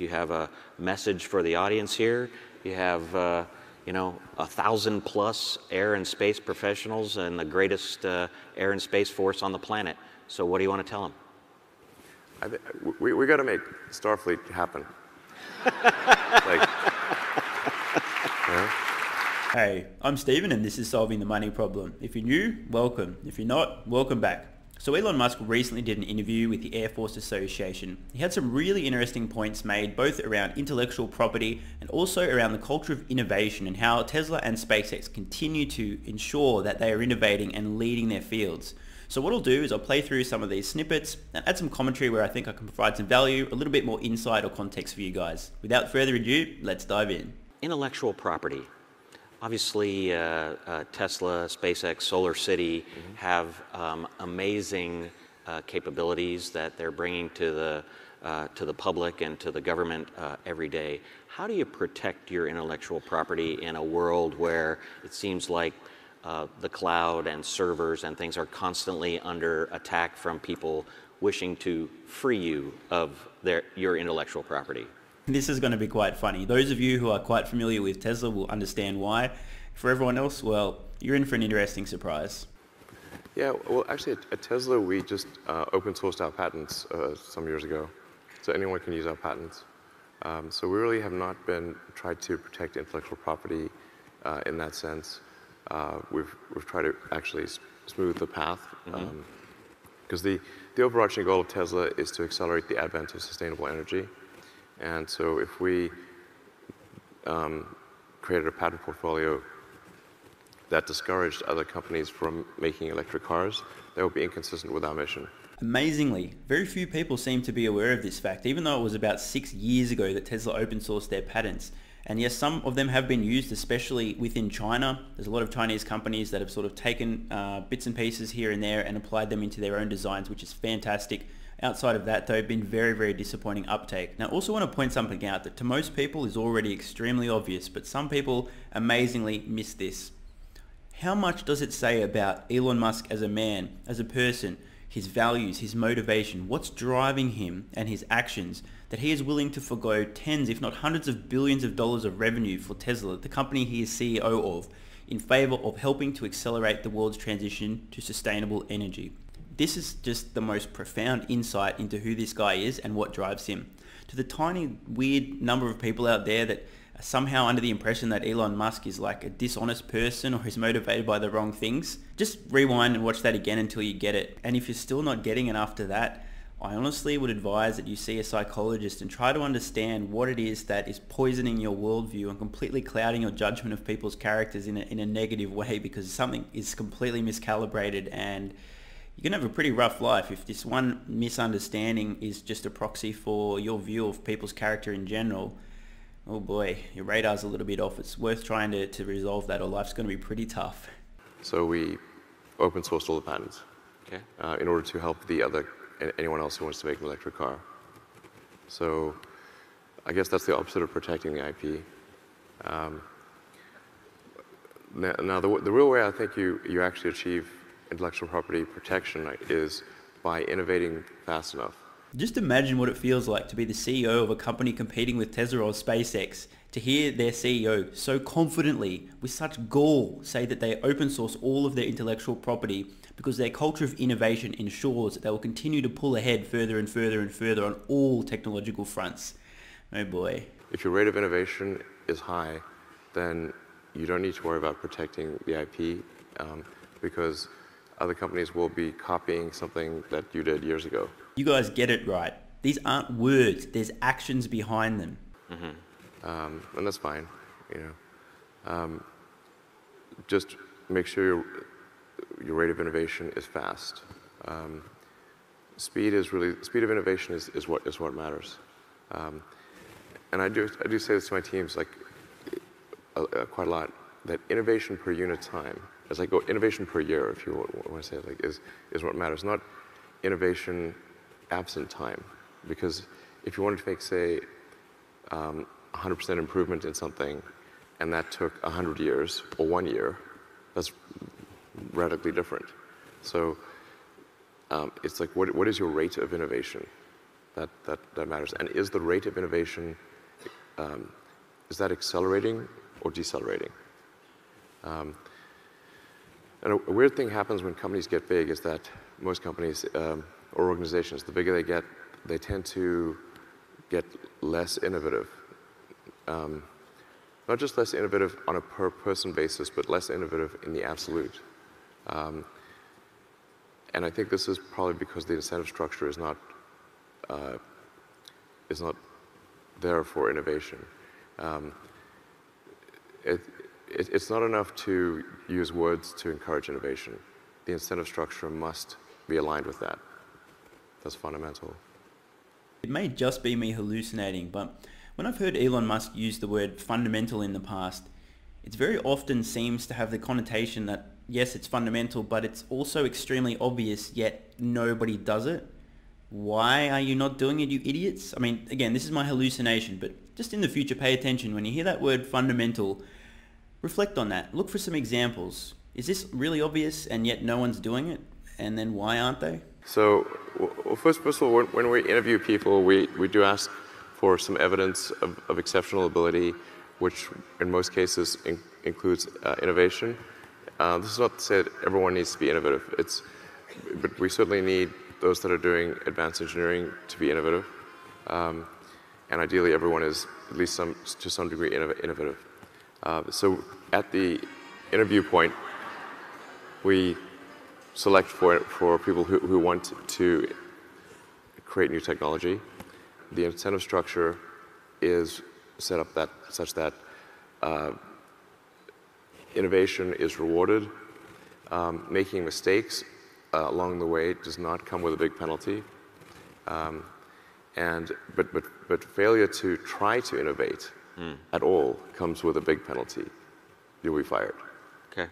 you have a message for the audience here, you have 1,000+ air and space professionals and the greatest air and space force on the planet. So what do you want to tell them? We got to make Starfleet happen. Hey, I'm Stephen and this is Solving the Money Problem. If you're new, welcome. If you're not, welcome back. So Elon Musk recently did an interview with the Air Force Association. He had some really interesting points made both around intellectual property and also around the culture of innovation and how Tesla and SpaceX continue to ensure that they are innovating and leading their fields. So what I'll do is I'll play through some of these snippets and add some commentary where I think I can provide some value, a little bit more insight or context for you guys. Without further ado, let's dive in. Intellectual property. Obviously, Tesla, SpaceX, SolarCity have amazing capabilities that they're bringing to the public and to the government every day. How do you protect your intellectual property in a world where it seems like the cloud and servers and things are constantly under attack from people wishing to free you of your intellectual property? This is going to be quite funny. Those of you who are quite familiar with Tesla will understand why. For everyone else, well, you're in for an interesting surprise. Yeah, well, actually at Tesla, we just open sourced our patents some years ago. So anyone can use our patents. So we really have not been tried to protect intellectual property in that sense. We've tried to actually smooth the path. Because the overarching goal of Tesla is to accelerate the advent of sustainable energy. And so if we created a patent portfolio that discouraged other companies from making electric cars, that would be inconsistent with our mission. Amazingly, very few people seem to be aware of this fact, even though it was about 6 years ago that Tesla open sourced their patents. And yes, some of them have been used, especially within China. There's a lot of Chinese companies that have sort of taken bits and pieces here and there and applied them into their own designs, which is fantastic. Outside of that, though, been very, very disappointing uptake. Now, I also want to point something out that to most people is already extremely obvious, but some people amazingly miss this. How much does it say about Elon Musk as a man, as a person, his values, his motivation, what's driving him and his actions, that he is willing to forgo tens, if not hundreds of billions of dollars of revenue for Tesla, the company he is CEO of, in favor of helping to accelerate the world's transition to sustainable energy? This is just the most profound insight into who this guy is and what drives him. To the tiny, weird number of people out there that are somehow under the impression that Elon Musk is like a dishonest person or is motivated by the wrong things, just rewind and watch that again until you get it. And if you're still not getting it after that, I honestly would advise that you see a psychologist and try to understand what it is that is poisoning your worldview and completely clouding your judgment of people's characters in a negative way, because something is completely miscalibrated and you can have a pretty rough life if this one misunderstanding is just a proxy for your view of people's character in general. Oh boy, your radar's a little bit off. It's worth trying to resolve that or life's going to be pretty tough. So we open sourced all the patents in order to help anyone else who wants to make an electric car. So I guess that's the opposite of protecting the IP. Now the real way I think you actually achieve intellectual property protection is by innovating fast enough. Just imagine what it feels like to be the CEO of a company competing with Tesla or SpaceX, to hear their CEO so confidently, with such gall, say that they open source all of their intellectual property because their culture of innovation ensures that they will continue to pull ahead further and further and further on all technological fronts. Oh boy. If your rate of innovation is high, then you don't need to worry about protecting the IP because other companies will be copying something that you did years ago. You guys get it right. These aren't words, there's actions behind them. And that's fine, just make sure your rate of innovation is fast. Speed of innovation is what matters. And I do say this to my teams quite a lot, that innovation per unit time, it's like innovation per year, if you want to say it, is what matters, not innovation absent time. Because if you wanted to make, say, 100% improvement in something, and that took 100 years or 1 year, that's radically different. So it's like, what is your rate of innovation? that matters. And is the rate of innovation, is that accelerating or decelerating? And a weird thing happens when companies get big is that most companies or organizations, the bigger they get, they tend to get less innovative. Not just less innovative on a per-person basis, but less innovative in the absolute. And I think this is probably because the incentive structure is not there for innovation. It's not enough to use words to encourage innovation. The incentive structure must be aligned with that. That's fundamental. It may just be me hallucinating, but when I've heard Elon Musk use the word fundamental in the past, it very often seems to have the connotation that, yes, it's fundamental, but it's also extremely obvious, yet nobody does it. Why are you not doing it, you idiots? I mean, again, this is my hallucination, but just in the future, pay attention. When you hear that word fundamental, reflect on that. Look for some examples. Is this really obvious and yet no one's doing it? And then why aren't they? So, well, first of all, when we interview people, we do ask for some evidence of exceptional ability, which in most cases includes innovation. This is not to say that everyone needs to be innovative. But we certainly need those that are doing advanced engineering to be innovative. And ideally, everyone is at least to some degree innovative. So at the interview point, we select for people who want to create new technology. The incentive structure is set up such that innovation is rewarded. Making mistakes along the way does not come with a big penalty. But failure to try to innovate at all comes with a big penalty. You'll be fired. Okay.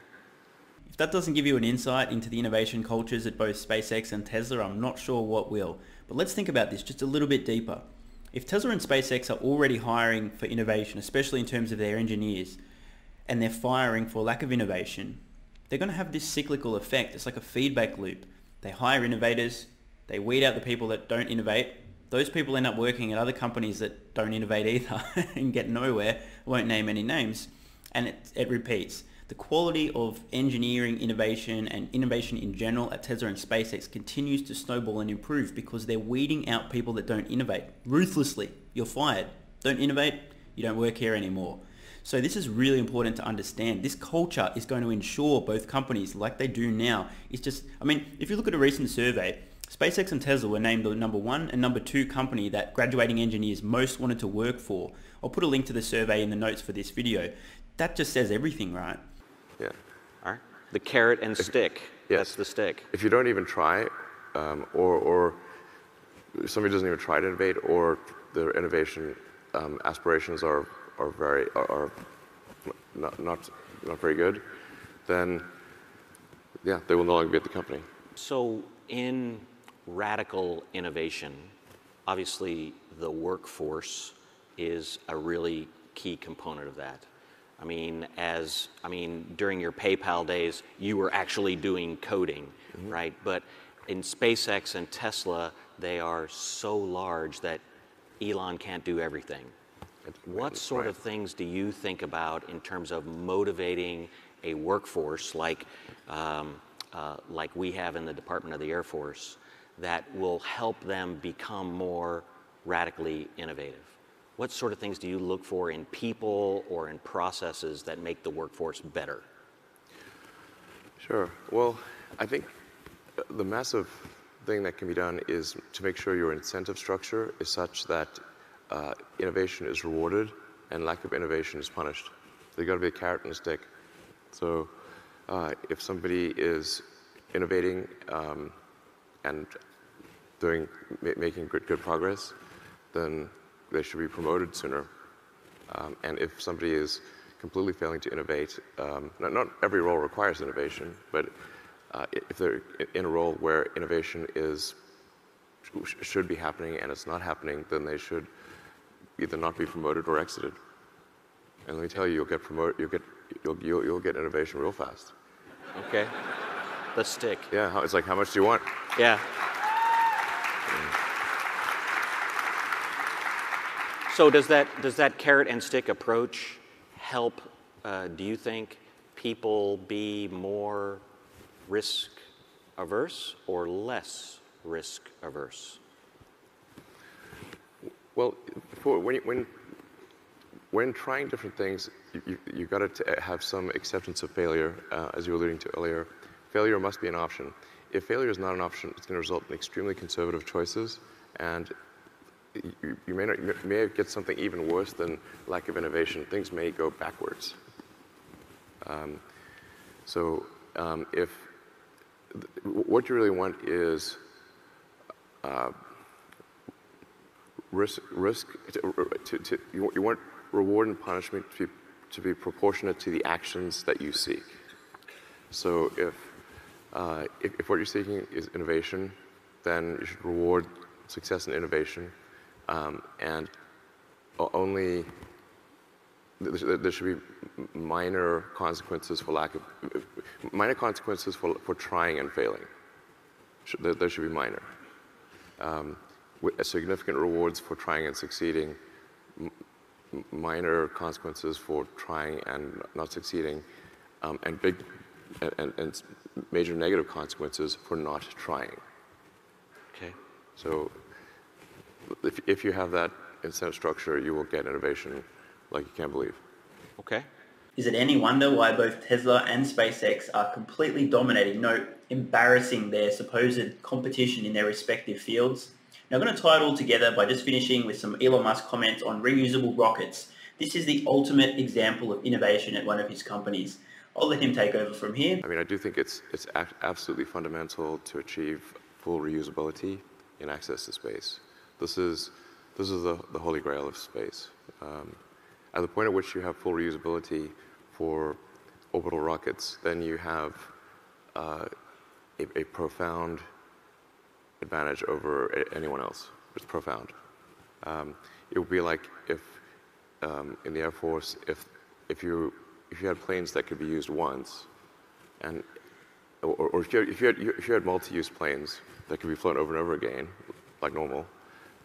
If that doesn't give you an insight into the innovation cultures at both SpaceX and Tesla, I'm not sure what will. But let's think about this just a little bit deeper. If Tesla and SpaceX are already hiring for innovation, especially in terms of their engineers, and they're firing for lack of innovation, they're going to have this cyclical effect. It's like a feedback loop. They hire innovators, they weed out the people that don't innovate. Those people end up working at other companies that don't innovate either and get nowhere. I won't name any names. And it repeats. The quality of engineering innovation and innovation in general at Tesla and SpaceX continues to snowball and improve because they're weeding out people that don't innovate ruthlessly. You're fired. Don't innovate. You don't work here anymore. So this is really important to understand. This culture is going to ensure both companies, like they do now, it's just, I mean, if you look at a recent survey, SpaceX and Tesla were named the #1 and #2 company that graduating engineers most wanted to work for. I'll put a link to the survey in the notes for this video. That just says everything, right? Yeah. All right. The carrot and stick. Yes. That's the stick. If you don't even try, or somebody doesn't even try to innovate, or their innovation aspirations are not very good, then yeah, they will no longer be at the company. So in radical innovation, obviously the workforce is a really key component of that. I mean, during your PayPal days, you were actually doing coding, right? But in SpaceX and Tesla, they are so large that Elon can't do everything. What sort of things do you think about in terms of motivating a workforce like we have in the Department of the Air Force that will help them become more radically innovative? What sort of things do you look for in people or in processes that make the workforce better? Sure. Well, I think the massive thing that can be done is to make sure your incentive structure is such that innovation is rewarded and lack of innovation is punished. There's got to be a carrot and a stick. So if somebody is innovating and making good progress, then they should be promoted sooner. And if somebody is completely failing to innovate, not every role requires innovation, but if they're in a role where innovation should be happening and it's not happening, then they should either not be promoted or exited. And let me tell you, you'll get promoted. You'll get innovation real fast. Okay, the stick. Yeah, it's like how much do you want? Yeah. So does that carrot and stick approach help, do you think, people be more risk averse or less risk averse? Well, when trying different things, you've got to have some acceptance of failure, as you were alluding to earlier. Failure must be an option. If failure is not an option, it's going to result in extremely conservative choices, and you may get something even worse than lack of innovation. Things may go backwards. If what you really want is you want reward and punishment to be proportionate to the actions that you seek. So if what you're seeking is innovation, then you should reward success in innovation, and only there should be minor consequences for trying and failing. There should be minor. With significant rewards for trying and succeeding, minor consequences for trying and not succeeding, and big and major negative consequences for not trying. Okay. So if you have that incentive structure, you will get innovation like you can't believe. Okay. Is it any wonder why both Tesla and SpaceX are completely dominating, no, embarrassing their supposed competition in their respective fields? Now, I'm going to tie it all together by just finishing with some Elon Musk comments on reusable rockets. This is the ultimate example of innovation at one of his companies. I'll let him take over from here. I mean, I do think it's absolutely fundamental to achieve full reusability in access to space. This is the holy grail of space. At the point at which you have full reusability for orbital rockets, then you have a profound advantage over anyone else. It's profound. It would be like if in the Air Force, if you had planes that could be used once, and or if you had multi-use planes that could be flown over and over again, like normal,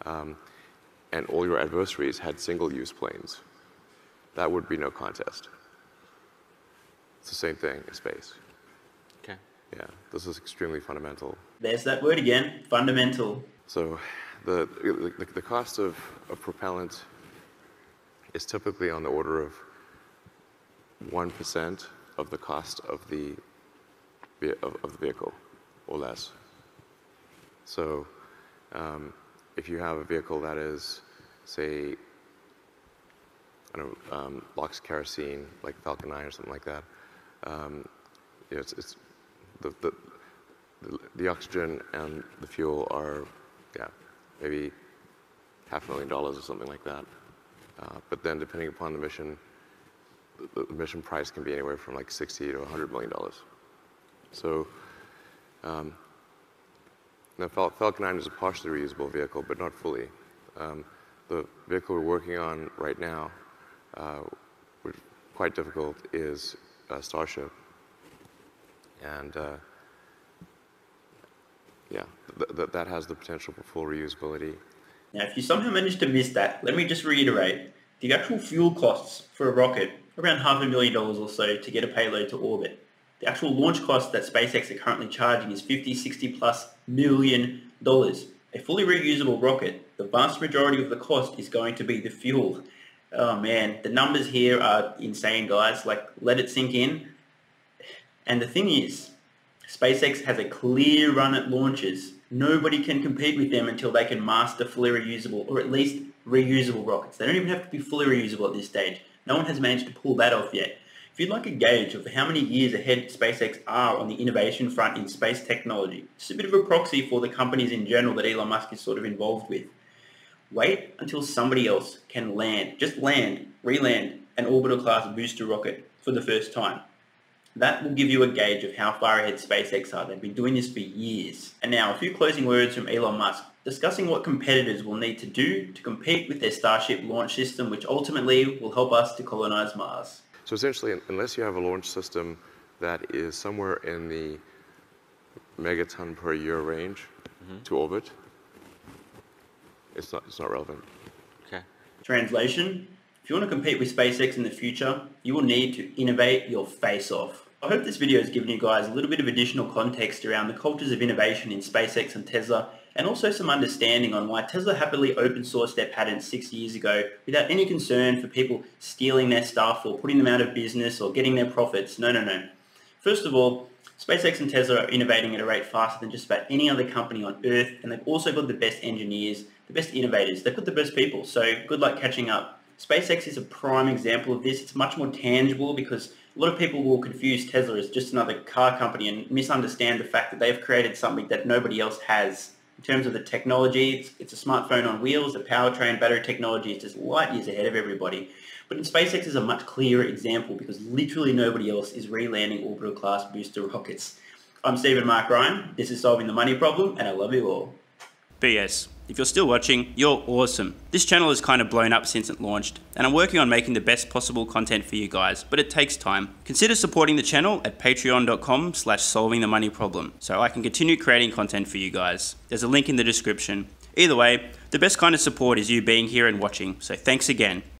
and all your adversaries had single-use planes, that would be no contest. It's the same thing in space. Okay. Yeah, this is extremely fundamental. There's that word again, fundamental. So the cost of propellant is typically on the order of 1% of the cost of the vehicle, or less. So if you have a vehicle that is, say, I don't know, locks kerosene, like Falcon 9 or something like that, you know, it's the oxygen and the fuel are, yeah, maybe $500,000 or something like that. But then, depending upon the mission, the mission price can be anywhere from like $60 to $100 million. So, now Falcon 9 is a partially reusable vehicle, but not fully. The vehicle we're working on right now, which is quite difficult, is Starship. And yeah, that has the potential for full reusability. Now, if you somehow managed to miss that, let me just reiterate. The actual fuel costs for a rocket, around $500,000 or so to get a payload to orbit. The actual launch cost that SpaceX are currently charging is $50–60+ million. A fully reusable rocket, the vast majority of the cost is going to be the fuel. Oh man, the numbers here are insane, guys. Like, let it sink in. And the thing is, SpaceX has a clear run at launches. Nobody can compete with them until they can master fully reusable, or at least reusable rockets. They don't even have to be fully reusable at this stage. No one has managed to pull that off yet. If you'd like a gauge of how many years ahead SpaceX are on the innovation front in space technology, it's a bit of a proxy for the companies in general that Elon Musk is sort of involved with. Wait until somebody else can land, just land, re-land an orbital class booster rocket for the first time. That will give you a gauge of how far ahead SpaceX are. They've been doing this for years. And now a few closing words from Elon Musk, discussing what competitors will need to do to compete with their Starship launch system, which ultimately will help us to colonize Mars. So essentially, unless you have a launch system that is somewhere in the megaton per year range to orbit, it's not relevant. Okay. Translation: if you want to compete with SpaceX in the future, you will need to innovate your face off. I hope this video has given you guys a little bit of additional context around the cultures of innovation in SpaceX and Tesla, and also some understanding on why Tesla happily open sourced their patents 6 years ago without any concern for people stealing their stuff or putting them out of business or getting their profits. No, no, no. First of all, SpaceX and Tesla are innovating at a rate faster than just about any other company on Earth, and they've also got the best engineers, the best innovators, they've got the best people, so good luck catching up. SpaceX is a prime example of this. It's much more tangible because a lot of people will confuse Tesla as just another car company and misunderstand the fact that they've created something that nobody else has. In terms of the technology, it's a smartphone on wheels, the powertrain, battery technology is just light years ahead of everybody. But in SpaceX is a much clearer example because literally nobody else is re-landing orbital class booster rockets. I'm Stephen Mark Ryan, this is Solving the Money Problem, and I love you all. BS. If you're still watching, you're awesome. This channel has kind of blown up since it launched, and I'm working on making the best possible content for you guys, but it takes time. Consider supporting the channel at patreon.com/solvingthemoneyproblem so I can continue creating content for you guys. There's a link in the description. Either way, the best kind of support is you being here and watching, so thanks again.